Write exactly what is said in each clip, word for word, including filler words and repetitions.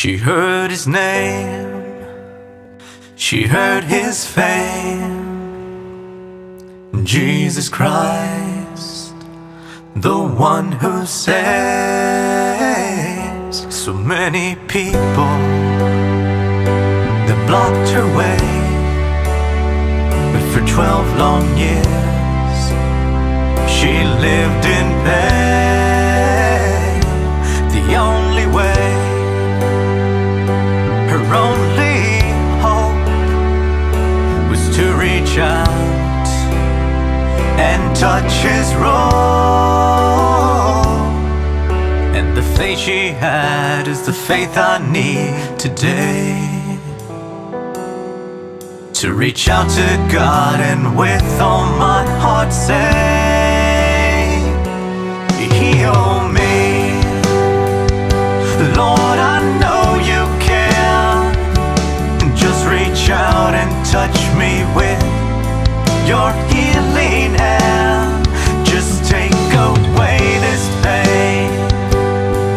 She heard his name, she heard his fame, Jesus Christ, the one who saves. So many people that blocked her way, but for twelve long years she lived in pain. The only way, her only hope, was to reach out and touch his robe. And the faith she had is the faith I need today, to reach out to God and with all my heart say, heal me, Lord, I know you can. Just reach out and touch me with your healing hand. Just take away this pain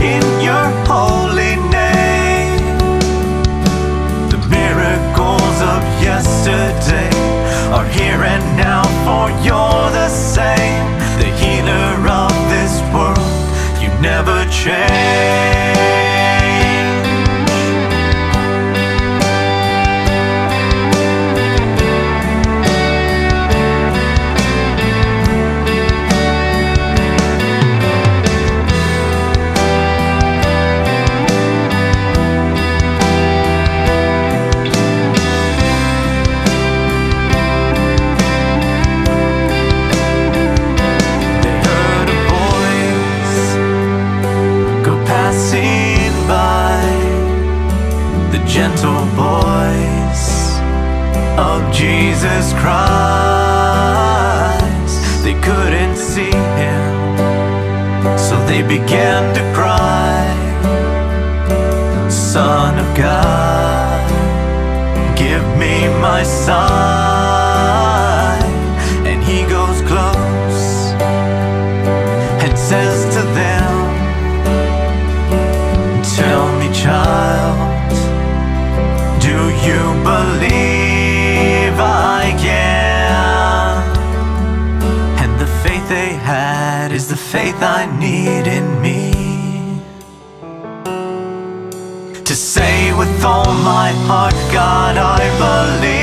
in your holy name. The miracles of yesterday are here and now, for you're the same, the healer of this world. You never change. Gentle voice of Jesus Christ. They couldn't see him, so they began to cry, Son of God, give me my sign. And he goes close and says to them, tell me, child, do you believe I can? And the faith they had is the faith I need in me, to say with all my heart, God, I believe.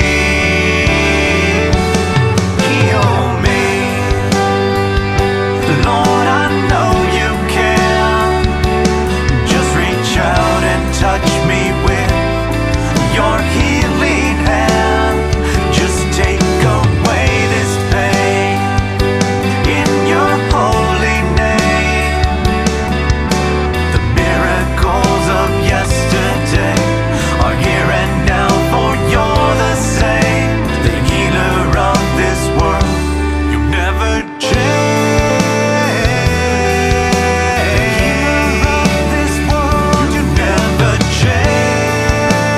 Heal me, Lord, I know you can. Just reach out and touch me with your healing hand. Just take away this pain in your holy name. The miracles of yesterday are here and now, for you're the same, the healer of this world. You never change.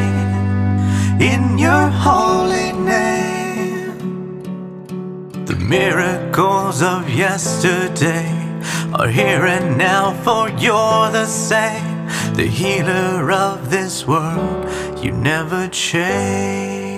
The healer of this world. You never change. Miracles of yesterday are here and now, for you're the same, the healer of this world. You never change.